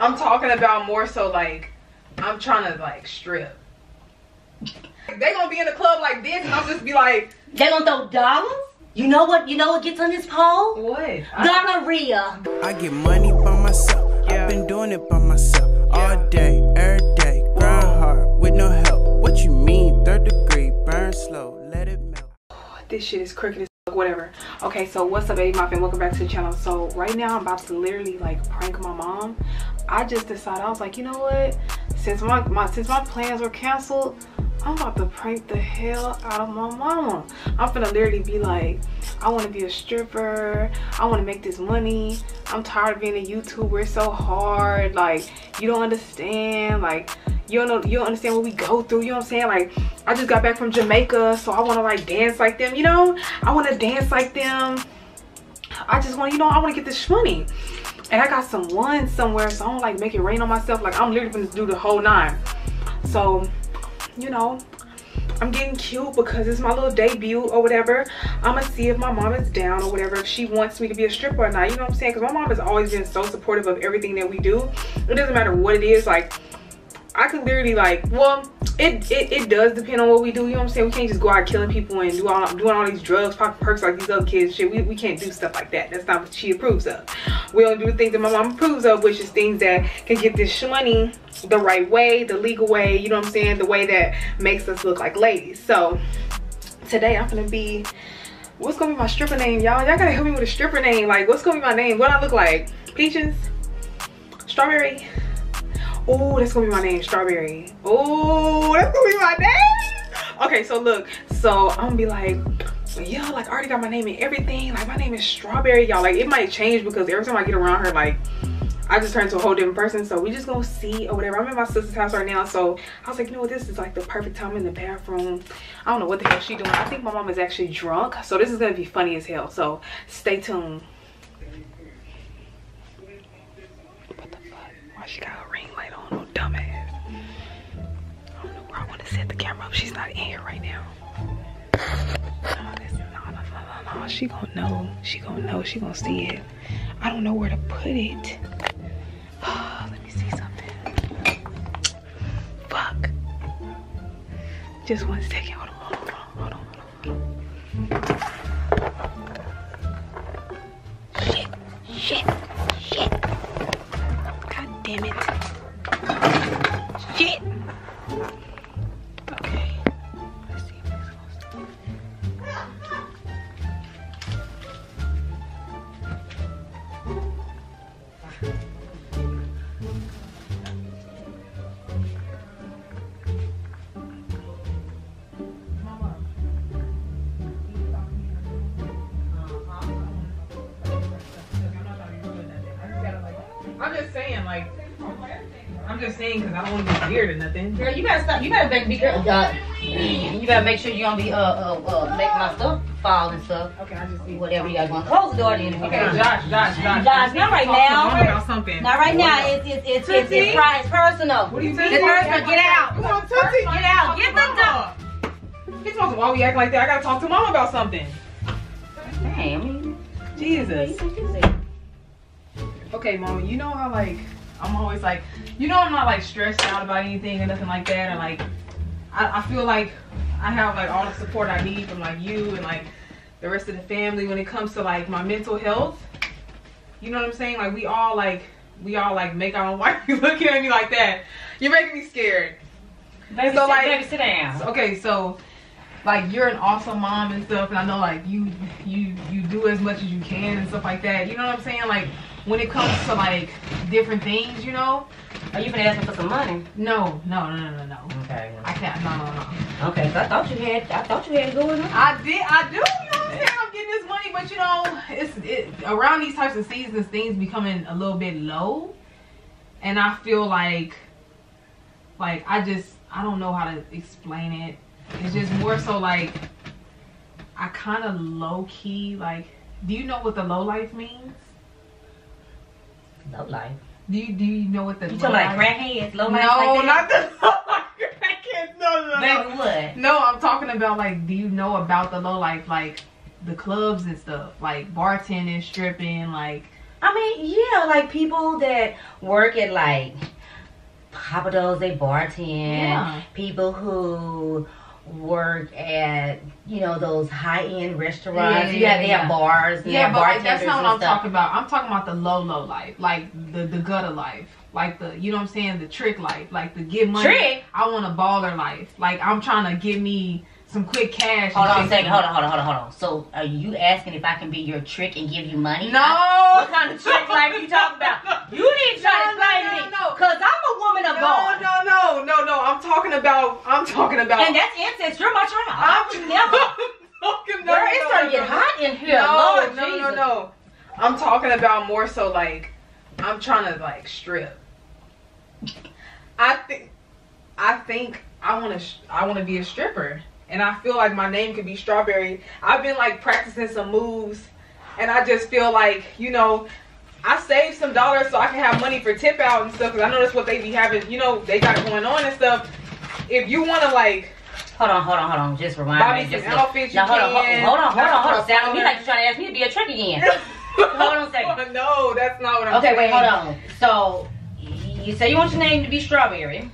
I'm talking about more so like I'm trying to like strip. They gonna be in the club like this and I'll just be like, they gonna throw dollars? You know what gets on this pole? What? Gonorrhea. I get money by myself. Yeah. I've been doing it by myself. Yeah. All day, every day. Grind hard with no help. What you mean? 3rd degree, burn slow, let it melt. This shit is crooked as fuck, whatever. Okay, so what's up, baby mop, and welcome back to the channel. So right now I'm about to literally like prank my mom. I just decided, I was like, you know what? Since my plans were canceled, I'm about to prank the hell out of my mama. I'm finna literally be like, I wanna be a stripper. I wanna make this money. I'm tired of being a YouTuber. It's so hard. Like, you don't understand. Like, you don't understand what we go through. You know what I'm saying? Like, I just got back from Jamaica, so I wanna like dance like them, you know? I wanna dance like them. I just wanna, you know, I wanna get this money. And I got some ones somewhere, so I don't like make it rain on myself. Like, I'm literally gonna do the whole 9. So, you know, I'm getting cute because it's my little debut or whatever. I'ma see if my mom is down or whatever, if she wants me to be a stripper or not. You know what I'm saying? Because my mom has always been so supportive of everything that we do. It doesn't matter what it is. Like, I could literally like, well, it does depend on what we do. You know what I'm saying? We can't just go out killing people and doing all these drugs, popping perks like these other kids. Shit, we can't do stuff like that. That's not what she approves of. We don't do things that my mom approves of, which is things that can get this money the right way, the legal way, you know what I'm saying, the way that makes us look like ladies. So today I'm gonna be, what's gonna be my stripper name, y'all? Y'all gotta help me with a stripper name. Like, what's gonna be my name? What I look like? Peaches? Strawberry? Oh, that's gonna be my name, Strawberry. Oh, that's gonna be my name. Okay, so look, so I'm gonna be like, yo, like I already got my name and everything. Like, my name is Strawberry, y'all. Like, it might change because every time I get around her, like, I just turned to a whole different person. So we just gonna see or whatever. I'm at my sister's house right now, so I was like, you know what, this is like the perfect time in the bathroom. I don't know what the hell she doing. I think my mom is actually drunk, so this is gonna be funny as hell. So stay tuned. What the fuck? Why she got a ring light on? No dumbass. I don't know where I want to set the camera up. She's not in here right now. No, she gonna know. She gonna know. She gonna see it. I don't know where to put it. Oh, let me see something. Fuck. Just one second. Hold on, hold on, Shit. God damn it. Shit. Okay. Let's see if this is supposed to be. I'm just saying because I don't want to be weird or nothing. Girl, you better stop. You better be careful. You better make sure you don't be making my stuff fall and stuff. Okay, I just see whatever you got going. Close the door then. Okay, Josh, not right now. Not right now. It's personal. What do you think? It's personal. Get out. Come on, Tootsie. Get out. Get the dog. He's supposed to, why we act like that? I gotta talk to Mama about something. Damn. Jesus. Okay, Mama. You know how like, I'm always like, you know, I'm not like stressed out about anything or nothing like that, or like I feel like I have like all the support I need from like you and like the rest of the family when it comes to like my mental health. You know what I'm saying? Like, we all like make our own. Why are you looking at me like that? You're making me scared. Baby, so like, baby, sit down. Okay, so like, you're an awesome mom and stuff, and I know like you do as much as you can and stuff like that. You know what I'm saying? Like, when it comes to like different things, you know. Are you gonna ask me for some money? No. Okay. I can't. No. Okay. So I thought you had it going on. I do. You know what I'm saying? I'm getting this money, but you know, it's around these types of seasons, things becoming a little bit low, and I feel like I don't know how to explain it. It's just more so like I kind of low key like. Do you know what the low life means? Low life. Do you know what the you talking like crackheads? Low life? No, like not the low life crackheads. No. Baby, what? No, I'm talking about like, do you know about the low life, like the clubs and stuff, like bartending, stripping, like I mean, yeah, like people that work at like Papa Do's, they bartend. Yeah. People who work at, you know, those high-end restaurants. They have bars. Yeah, but like, that's not what I'm talking about. I'm talking about the low life, like the gutter life, like the, you know what I'm saying, the trick life, like the get money. Trick. I want a baller life. Like I'm trying to get me some quick cash. Hold on a second. So are you asking if I can be your trick and give you money? No. What kind of trick life are you talking about? You didn't try to explain me. No. Cause I'm a woman of God. No. I'm talking about. And that's incest. You're my child. It's gonna get hot in here. No. I'm talking about more so like I'm trying to like strip. I think I want to be a stripper. And I feel like my name could be Strawberry. I've been like practicing some moves, and I just feel like, you know, I saved some dollars so I can have money for tip out and stuff. Cause I know that's what they be having, you know, they got going on and stuff. If you want to like, hold on, just remind Bobby me. Just outfits, no, hold on. Sound me like you're trying to ask me to be a trick again. Hold on a second. No, that's not what I'm saying. Okay, wait, hold on. So you say you want your name to be Strawberry.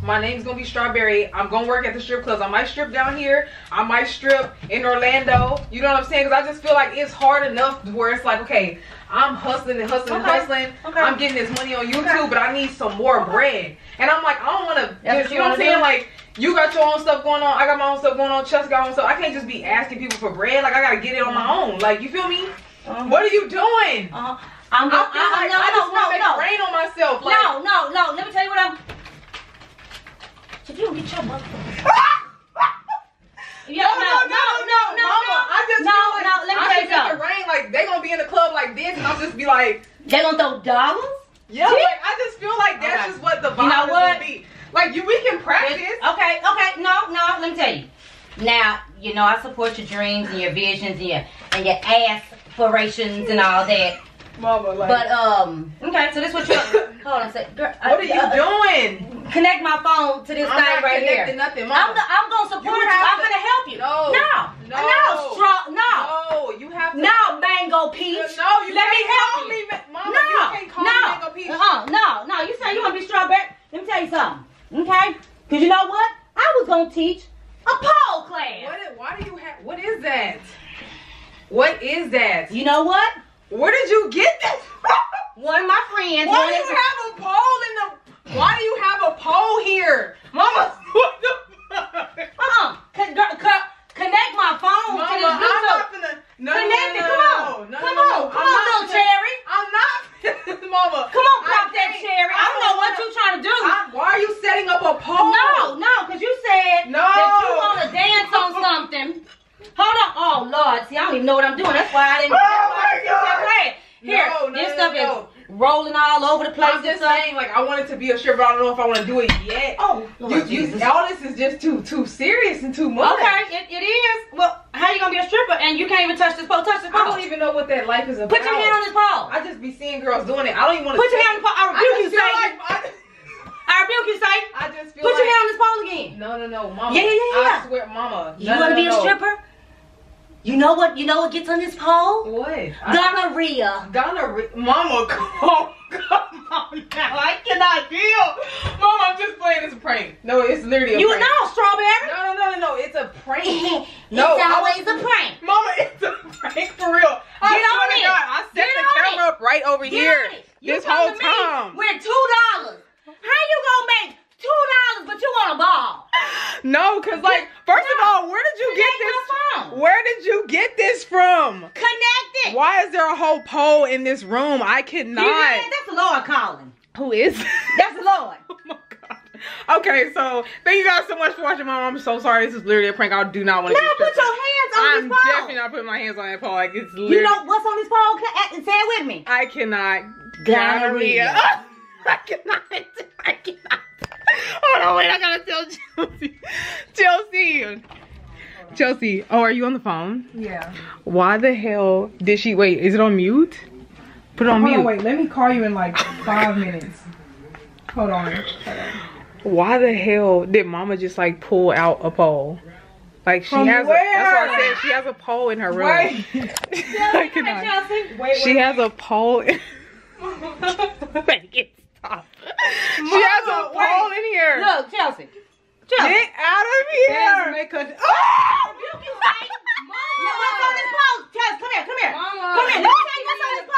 My name's gonna be Strawberry. I'm gonna work at the strip clubs. I might strip down here. I might strip in Orlando. You know what I'm saying? Because I just feel like it's hard enough where it's like, okay, I'm hustling. Okay. I'm getting this money on YouTube, but I need some more bread. And I'm like, I don't wanna, you know what I'm saying? Like, you got your own stuff going on. I got my own stuff going on. Chess got own stuff. I can't just be asking people for bread. Like, I gotta get it on my own. Like, you feel me? What are you doing? I just wanna make rain on myself. Like, no. Let me tell you what I'm. If you don't get your mother. No, let me tell you something. Rain, like, they gonna be in the club like this, and I'll just be like. They gonna throw dollars? Yeah, like, I just feel like that's just what the vibe would be. Like, we can practice. Okay, no, let me tell you. Now, you know, I support your dreams and your visions and your aspirations and all that. Mama, like. But, okay, so this is what you're. Hold on a second. Girl, what are you doing? Connect my phone to this thing right here. Nothing, I'm gonna support you. I'm gonna help you. No, you have to. No, Mango Peach. No, you let me help you. Me, Mama, no, you can't call me Mango Peach. No. You say you wanna be Strawberry? Let me tell you something, okay? Cause you know what? I was gonna teach a pole class. What is that? What is that? You know what? Where did you get this? One of my friends. Why do you have a pole in the? Why do you have a pole here? Mama, what the fuck? Connect my phone to this Bluetooth. Come on, little Cherry. I'm not. Mama. Come on, pop that Cherry. I don't know what you're trying to do. Why are you setting up a pole? No, because you said that you want to dance on something. Hold on. Oh, Lord. See, I don't even know what I'm doing. That's why I didn't. Oh, my God. Here, this stuff is rolling all over the place. I'm just saying, like, I wanted to be a stripper, but I don't know if I want to do it yet. Oh, Lord, all this is just too serious and too much. Okay, it is. Well, how you gonna be a stripper and you can't even touch this pole? I don't even know what that life is about. Put your hand on this pole. I just be seeing girls doing it. I don't even want to. Put your hand on the pole. I rebuke you, Satan. I just feel. Put your hand on this pole again. No, Mama. Yeah. I swear, Mama. You want to be a stripper? You know what gets on this pole? What? Gonorrhea. Gonorrhea. Mama, come on now. I cannot deal. Mama, I'm just playing. It's a prank. No, it's literally a prank. You know, Strawberry. No. It's a prank. No, it's always a prank. Mama, it's a prank for real. I swear to God, I set the camera up right over here this whole time. We're $2. How you gonna make $2, but you want a ball? No, cause like first of all, where did you get this from? Where did you get this from? Connect it. Why is there a whole pole in this room? I cannot. That's the Lord calling. Who is? That's the Lord. Oh my God. Okay, so thank you guys so much for watching, Mom. I'm so sorry. This is literally a prank. I do not want to. Now put your hands on this pole. I'm definitely not putting my hands on that pole. Like it's literally. You know what's on this pole? Say it with me. I cannot. Gonorrhea. I cannot. Hold on, wait, I gotta tell Chelsea. Chelsea, oh, are you on the phone? Yeah. Why the hell did she, wait, is it on mute? Put it on mute. Hold on, wait, let me call you in like 5 minutes. Hold on. Why the hell did Mama just like pull out a pole? Like she has, that's why I said she has a pole in her room. Wait. She has a pole. Make it stop. Mama, she has a pole in here. Look, Chelsea, get out of here. Make her, oh! You can say, what's on this pole? Chelsea, come here. Mama, come here. Let me tell you what's on this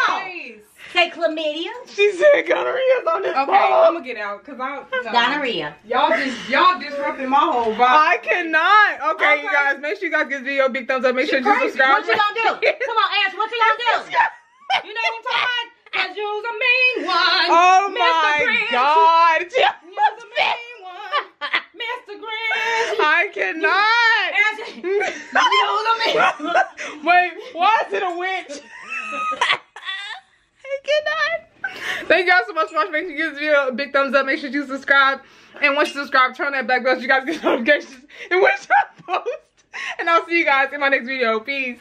pole. Say chlamydia. She said gonorrhea's on this pole. Okay, I'm gonna get out because gonorrhea. Y'all disrupting my whole vibe. I cannot. Okay, you guys, make sure you guys give this video a big thumbs up. Make sure you subscribe. What you gonna do? Come on, Ash. What you gonna do? You know what I'm talking about? Cause you're the mean one. Oh my God. You're the mean one, Mr. Grinch. I cannot. You're the mean one. Wait, why is it a witch? Thank you guys so much for watching. Make sure you give this video a big thumbs up. Make sure you subscribe. And once you subscribe, turn on that black bell so you guys get notifications and when I post. And I'll see you guys in my next video. Peace.